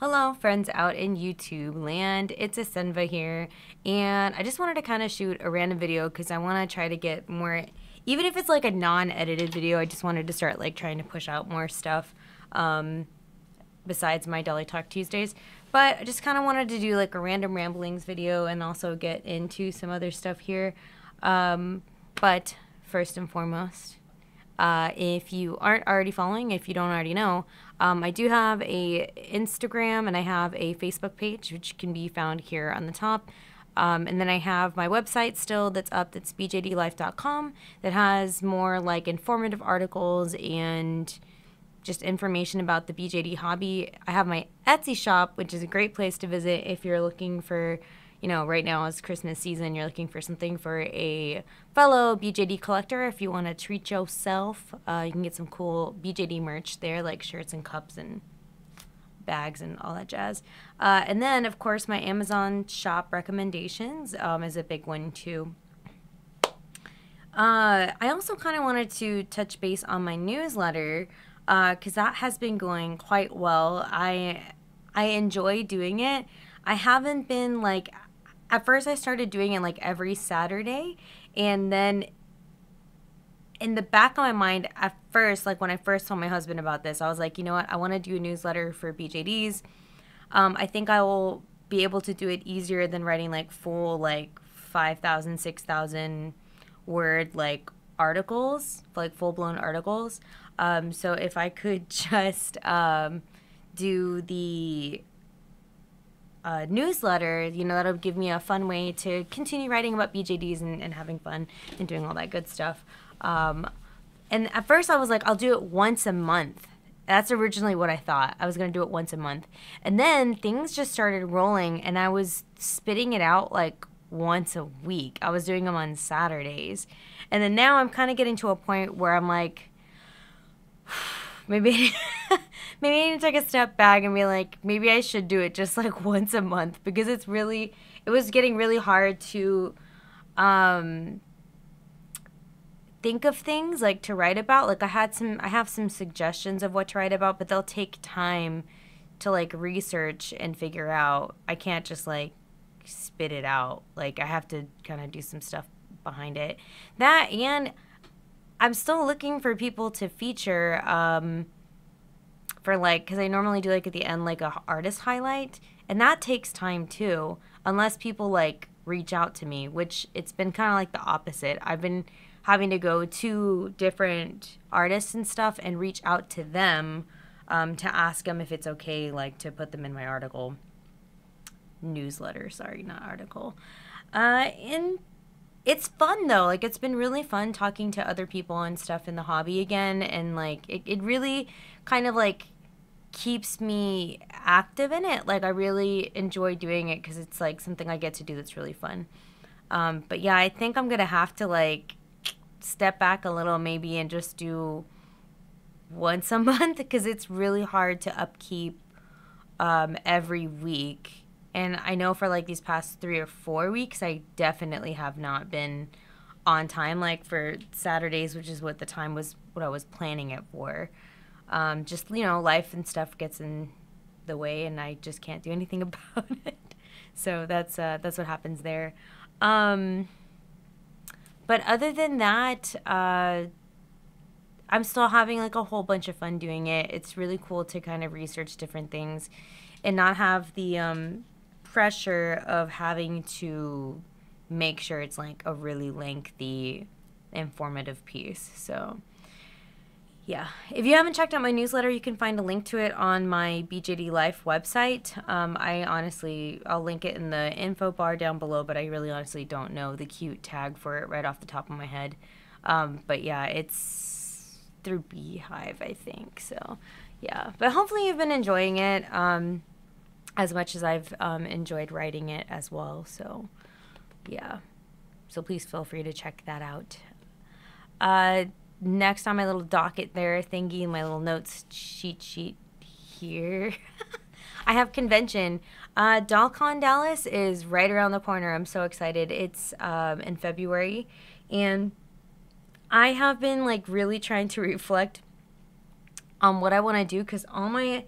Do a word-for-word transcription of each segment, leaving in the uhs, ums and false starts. Hello friends out in YouTube land, it's Asenva here, and I just wanted to kind of shoot a random video because I want to try to get more, even if it's like a non-edited video. I just wanted to start like trying to push out more stuff um, besides my Dolly Talk Tuesdays, but I just kind of wanted to do like a random ramblings video and also get into some other stuff here. Um, but first and foremost, Uh, if you aren't already following, if you don't already know, um, I do have a Instagram and I have a Facebook page, which can be found here on the top. Um, and then I have my website still that's up, that's b j d life dot com, that has more like informative articles and just information about the B J D hobby. I have my Etsy shop, which is a great place to visit if you're looking for, you know, right now is Christmas season, you're looking for something for a fellow B J D collector. If you want to treat yourself, uh, you can get some cool B J D merch there, like shirts and cups and bags and all that jazz. Uh, and then, of course, my Amazon shop recommendations um, is a big one, too. Uh, I also kind of wanted to touch base on my newsletter because uh, that has been going quite well. I, I enjoy doing it. I haven't been like... At first I started doing it like every Saturday, and then in the back of my mind at first, like when I first told my husband about this, I was like, you know what, I want to do a newsletter for B J Ds. Um, I think I will be able to do it easier than writing like full like five thousand, six thousand word like articles, like full-blown articles. Um, so if I could just um, do the... Uh, newsletter, you know, that'll give me a fun way to continue writing about B J Ds and, and having fun and doing all that good stuff. Um, and at first I was like, I'll do it once a month. That's originally what I thought. I was going to do it once a month. And then things just started rolling, and I was spitting it out like once a week. I was doing them on Saturdays. And then now I'm kind of getting to a point where I'm like, maybe... Maybe I need to take a step back and be like, maybe I should do it just like once a month, because it's really, it was getting really hard to um, think of things like to write about. Like I had some, I have some suggestions of what to write about, but they'll take time to like research and figure out. I can't just like spit it out. Like I have to kind of do some stuff behind it. That, and I'm still looking for people to feature, um, for like, because I normally do like at the end like a artist highlight, and that takes time too, unless people like reach out to me, which it's been kind of like the opposite. I've been having to go to different artists and stuff and reach out to them um, to ask them if it's okay like to put them in my article, newsletter, sorry, not article. Uh, and it's fun though. Like it's been really fun talking to other people and stuff in the hobby again, and like it, it really kind of like keeps me active in it. Like I really enjoy doing it because it's like something I get to do that's really fun. Um, but yeah, I think I'm gonna have to like step back a little maybe and just do once a month, because it's really hard to upkeep um, every week. And I know for like these past three or four weeks, I definitely have not been on time, like for Saturdays, which is what the time was, what I was planning it for. Um, just, you know, life and stuff gets in the way, and I just can't do anything about it. So that's, uh, that's what happens there. Um, but other than that, uh, I'm still having like a whole bunch of fun doing it. It's really cool to kind of research different things and not have the, um, pressure of having to make sure it's like a really lengthy, informative piece. So yeah, if you haven't checked out my newsletter, you can find a link to it on my B J D Life website. Um, I honestly, I'll link it in the info bar down below, but I really honestly don't know the cute tag for it right off the top of my head. Um, but yeah, it's through beehiiv, I think. So yeah, but hopefully you've been enjoying it. Um, as much as I've um, enjoyed writing it as well. So, yeah. So please feel free to check that out. Uh, next on my little docket there thingy, my little notes cheat sheet here, I have convention. Uh, DollCon Dallas is right around the corner. I'm so excited. It's um, in February. And I have been, like, really trying to reflect on what I want to do, because all my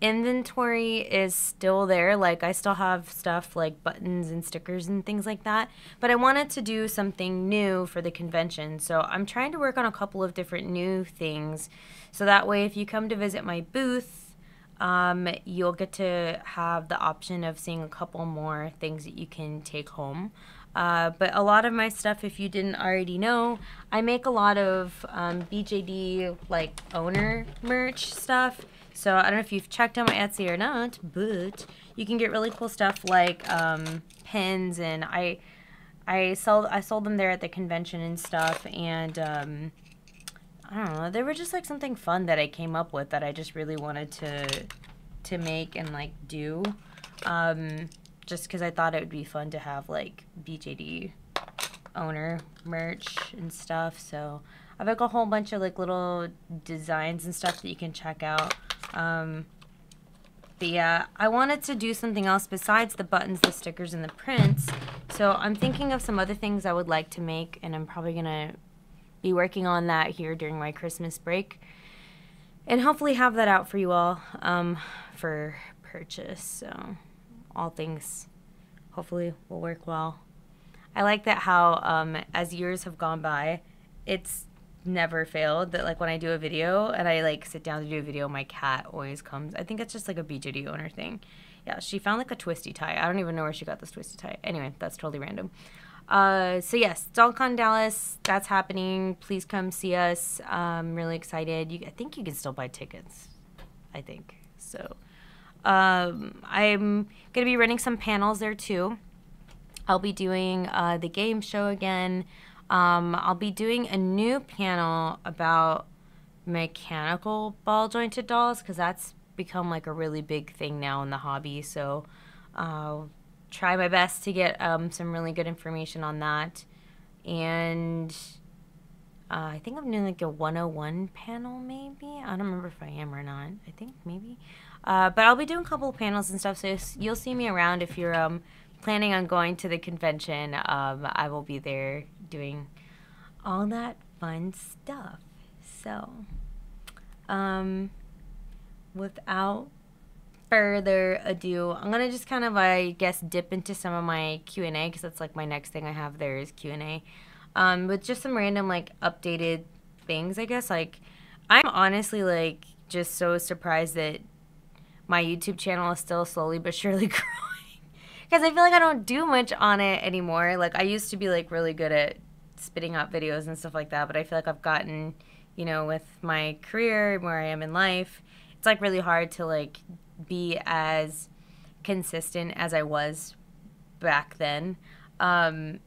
Inventory is still there. Like, I still have stuff like buttons and stickers and things like that, but I wanted to do something new for the convention. So I'm trying to work on a couple of different new things. So that way, if you come to visit my booth, um, you'll get to have the option of seeing a couple more things that you can take home. Uh, but a lot of my stuff, if you didn't already know, I make a lot of um, B J D, like, owner merch stuff. So I don't know if you've checked on my Etsy or not, but you can get really cool stuff like um, pins, and I, I sold I sold them there at the convention and stuff. And um, I don't know, they were just like something fun that I came up with that I just really wanted to to make and like do, um, just because I thought it would be fun to have like B J D owner merch and stuff. So I've like a whole bunch of like little designs and stuff that you can check out. Um, but yeah, I wanted to do something else besides the buttons, the stickers, and the prints. So I'm thinking of some other things I would like to make, and I'm probably gonna be working on that here during my Christmas break, and hopefully have that out for you all um, for purchase. So all things hopefully will work well. I like that how um, as years have gone by, it's never failed that like when I do a video and I like sit down to do a video, my cat always comes. I think it's just like a B J D owner thing. Yeah, she found like a twisty tie. I don't even know where she got this twisty tie. Anyway, that's totally random. Uh, so yes, DollCon Dallas, that's happening. Please come see us. I'm really excited. You, I think you can still buy tickets. I think so. Um, I'm gonna be running some panels there too. I'll be doing uh, the game show again. Um, I'll be doing a new panel about mechanical ball jointed dolls, because that's become like a really big thing now in the hobby. So I'll try my best to get um, some really good information on that. And uh, I think I'm doing like a one oh one panel maybe. I don't remember if I am or not. I think maybe. Uh, but I'll be doing a couple of panels and stuff, so you'll see me around if you're um, planning on going to the convention. um, I will be there doing all that fun stuff. So um, without further ado, I'm gonna just kind of, I guess, dip into some of my Q and A, because that's like my next thing I have there is Q and A, um, with just some random like updated things, I guess. Like, I'm honestly like just so surprised that my YouTube channel is still slowly but surely growing. Because I feel like I don't do much on it anymore. Like, I used to be like really good at spitting out videos and stuff like that, but I feel like I've gotten, you know, with my career and where I am in life, it's like really hard to like be as consistent as I was back then. Um,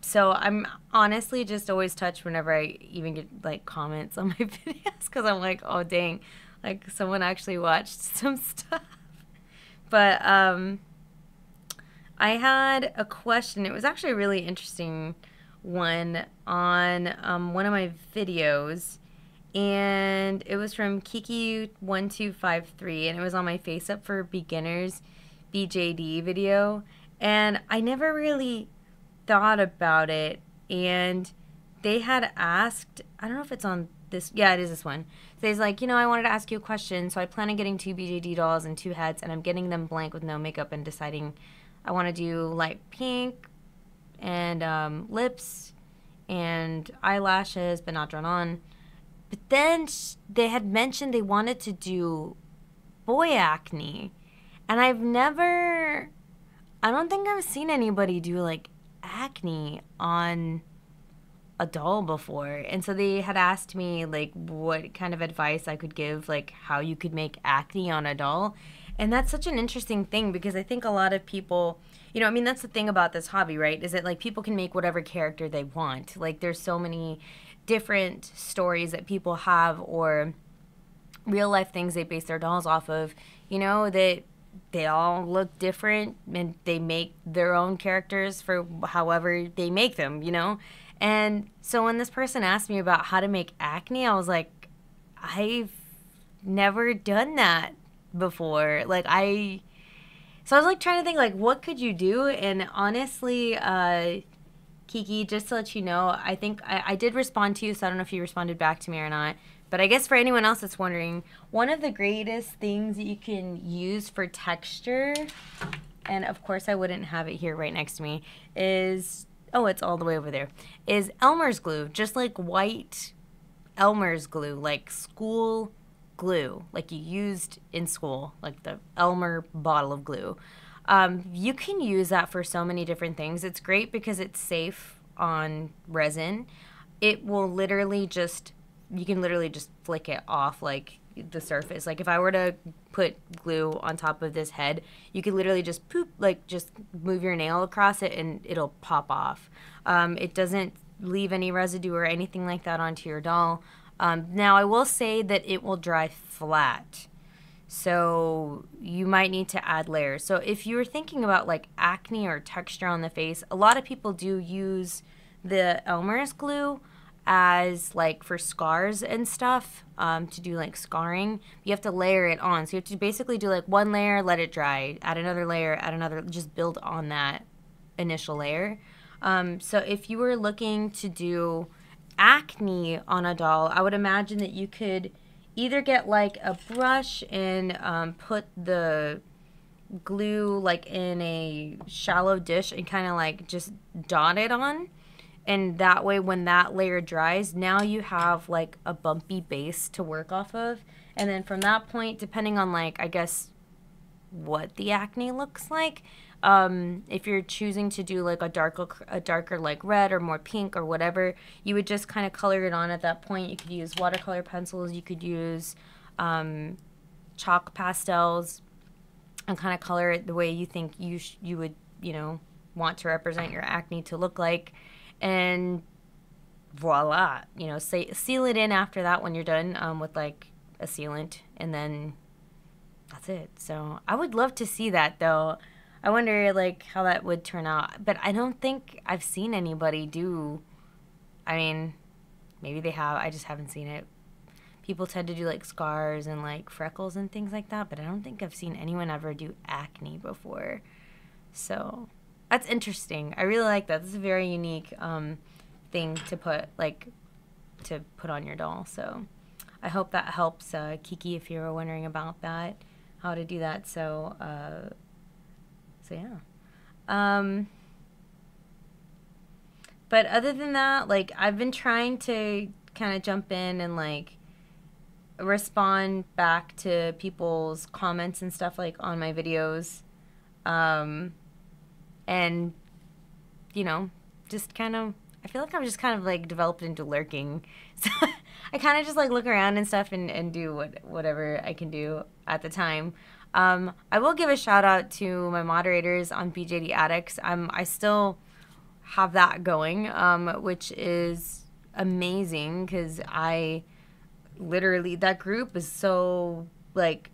so I'm honestly just always touched whenever I even get like comments on my videos, because I'm like, oh dang, like someone actually watched some stuff. But um I had a question. It was actually a really interesting one on um, one of my videos, and it was from Kiki one two five three, and it was on my Face Up for Beginners B J D video, and I never really thought about it. And they had asked, I don't know if it's on this, yeah, it is this one. So he's like, you know, I wanted to ask you a question. So I plan on getting two B J D dolls and two heads, and I'm getting them blank with no makeup and deciding I want to do light pink and um, lips and eyelashes, but not drawn on. But then they had mentioned they wanted to do boy acne. And I've never, I don't think I've seen anybody do like acne on a doll before. And so they had asked me like what kind of advice I could give, like how you could make acne on a doll. And that's such an interesting thing, because I think a lot of people, you know, I mean, that's the thing about this hobby, right? Is that like people can make whatever character they want. Like, there's so many different stories that people have, or real life things they base their dolls off of, you know, that they all look different and they make their own characters for however they make them, you know? And so when this person asked me about how to make acne, I was like, I've never done that before. Like, I so I was like trying to think like what could you do. And honestly, uh Kiki, just to let you know, I think I, I did respond to you, so I don't know if you responded back to me or not, But I guess for anyone else that's wondering, one of the greatest things that you can use for texture, and of course I wouldn't have it here right next to me, is, oh, it's all the way over there, is Elmer's glue. Just like white Elmer's glue, like school glue, like you used in school, like the Elmer bottle of glue. Um, you can use that for so many different things. It's great because it's safe on resin. It will literally just, you can literally just flick it off like the surface. Like if I were to put glue on top of this head, you could literally just poop, like just move your nail across it and it'll pop off. Um, it doesn't leave any residue or anything like that onto your doll. Um, now I will say that it will dry flat. So you might need to add layers. So if you were thinking about like acne or texture on the face, a lot of people do use the Elmer's glue as like for scars and stuff, um, to do like scarring. You have to layer it on. So you have to basically do like one layer, let it dry, add another layer, add another, just build on that initial layer. Um, so if you were looking to do acne on a doll, I would imagine that you could either get like a brush and um, put the glue like in a shallow dish and kind of like just dot it on. And that way when that layer dries, now you have like a bumpy base to work off of. And then from that point, depending on like, I guess, what the acne looks like, um, if you're choosing to do like a darker, a darker like red or more pink or whatever, you would just kind of color it on at that point. You could use watercolor pencils, you could use um, chalk pastels and kind of color it the way you think you, sh you would, you know, want to represent your acne to look like. And voila, you know, say, seal it in after that when you're done um, with like a sealant, and then that's it. So I would love to see that though. I wonder like how that would turn out, but I don't think I've seen anybody do, I mean, maybe they have, I just haven't seen it. People tend to do like scars and like freckles and things like that, but I don't think I've seen anyone ever do acne before. So that's interesting. I really like that. This is a very unique um, thing to put, like, to put on your doll. So I hope that helps, uh, Kiki, if you were wondering about that, how to do that. So, uh, so yeah. Um, but other than that, like, I've been trying to kind of jump in and, like, respond back to people's comments and stuff, like, on my videos. Um... And, you know, just kind of, I feel like I'm just kind of like developed into lurking. So I kind of just like look around and stuff and, and do what, whatever I can do at the time. Um, I will give a shout out to my moderators on B J D Addicts. Um, I still have that going, um, which is amazing because I literally, that group is so like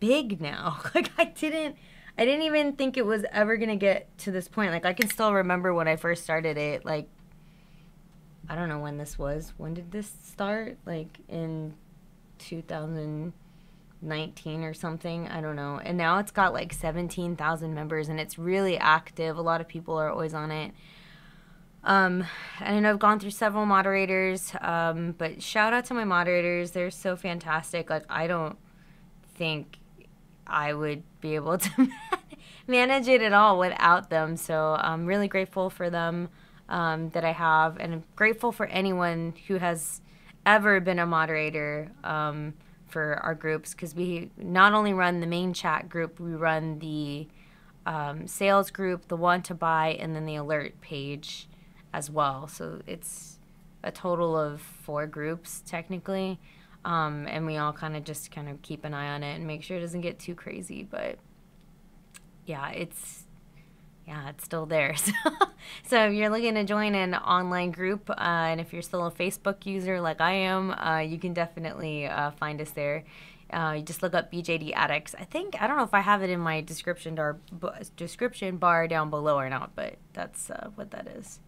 big now. Like I didn't. I didn't even think it was ever going to get to this point. Like, I can still remember when I first started it. Like, I don't know when this was. When did this start? Like, in two thousand nineteen or something. I don't know. And now it's got, like, seventeen thousand members, and it's really active. A lot of people are always on it. Um, and I know I've gone through several moderators, um, but shout out to my moderators. They're so fantastic. Like, I don't think I would be able to manage it at all without them. So I'm really grateful for them um, that I have, and I'm grateful for anyone who has ever been a moderator um, for our groups, because we not only run the main chat group, we run the um, sales group, the want to buy, and then the alert page as well. So it's a total of four groups technically. Um, and we all kind of just kind of keep an eye on it and make sure it doesn't get too crazy. But yeah, it's, yeah, it's still there. So, so if you're looking to join an online group, uh, and if you're still a Facebook user like I am, uh, you can definitely uh, find us there. Uh, you just look up B J D Addicts. I think, I don't know if I have it in my description bar, description bar down below or not, but that's uh, what that is.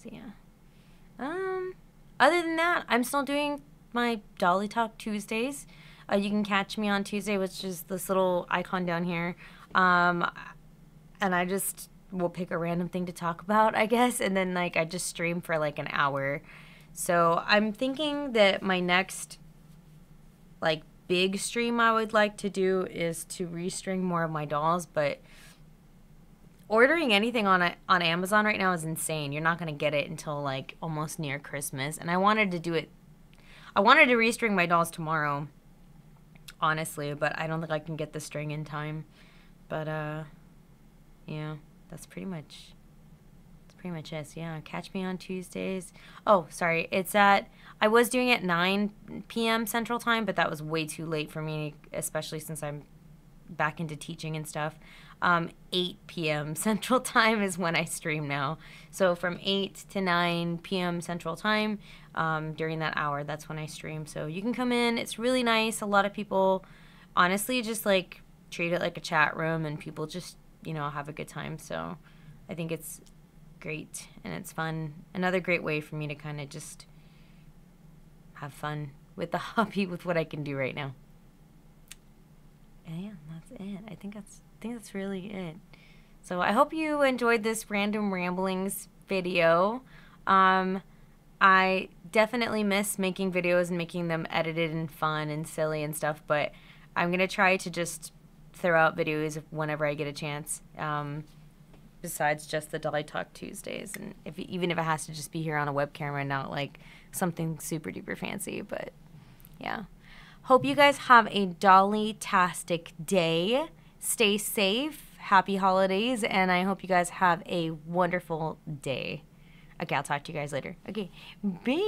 So yeah. Um, other than that, I'm still doing my Dolly Talk Tuesdays. Uh, you can catch me on Tuesday, which is this little icon down here, um, and I just will pick a random thing to talk about, I guess, and then like I just stream for like an hour. So I'm thinking that my next like big stream I would like to do is to restring more of my dolls, but ordering anything on a, on Amazon right now is insane. You're not going to get it until like almost near Christmas, and I wanted to do it. I wanted to restring my dolls tomorrow, honestly, but I don't think I can get the string in time. But uh yeah, that's pretty much that's pretty much it. So yeah, catch me on Tuesdays. Oh, sorry. It's at I was doing it at nine P M Central Time, but that was way too late for me, especially since I'm back into teaching and stuff. Um, eight P M Central Time is when I stream now. So from eight to nine P M Central Time, um, during that hour, that's when I stream. So you can come in. It's really nice. A lot of people, honestly, just like treat it like a chat room, and people just, you know, have a good time. So I think it's great and it's fun. Another great way for me to kind of just have fun with the hobby, with what I can do right now. And yeah, that's it. I think that's I think that's really it. So I hope you enjoyed this random ramblings video. Um, I definitely miss making videos and making them edited and fun and silly and stuff, but I'm gonna try to just throw out videos whenever I get a chance. Um, besides just the Dolly Talk Tuesdays, and if even if it has to just be here on a web camera and not like something super duper fancy, but yeah. Hope you guys have a dolly-tastic day. Stay safe. Happy holidays. And I hope you guys have a wonderful day. Okay, I'll talk to you guys later. Okay, bye.